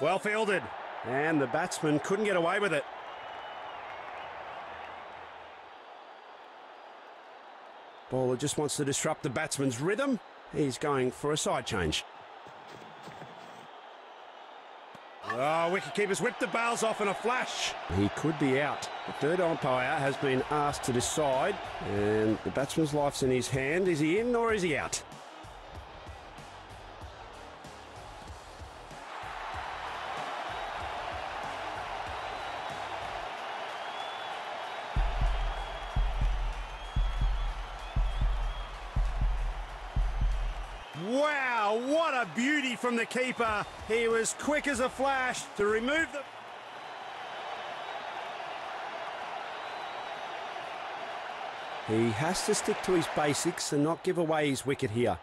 Well fielded, and the batsman couldn't get away with it. Bowler just wants to disrupt the batsman's rhythm. He's going for a side change. Oh, wicketkeeper's whipped the bails off in a flash. He could be out. The third umpire has been asked to decide, and the batsman's life's in his hand. Is he in or is he out? Wow, what a beauty from the keeper. He was quick as a flash to remove the... He has to stick to his basics and not give away his wicket here.